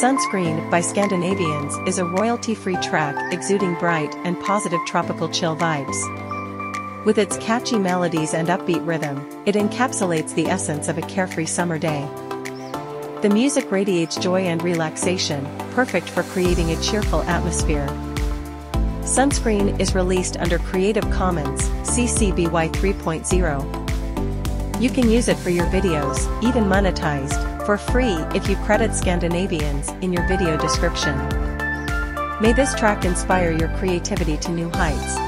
Sunscreen by Scandinavianz is a royalty-free track exuding bright and positive tropical chill vibes. With its catchy melodies and upbeat rhythm, it encapsulates the essence of a carefree summer day. The music radiates joy and relaxation, perfect for creating a cheerful atmosphere. Sunscreen is released under Creative Commons, CC BY 3.0. You can use it for your videos, even monetized, for free if you credit Scandinavianz in your video description. May this track inspire your creativity to new heights.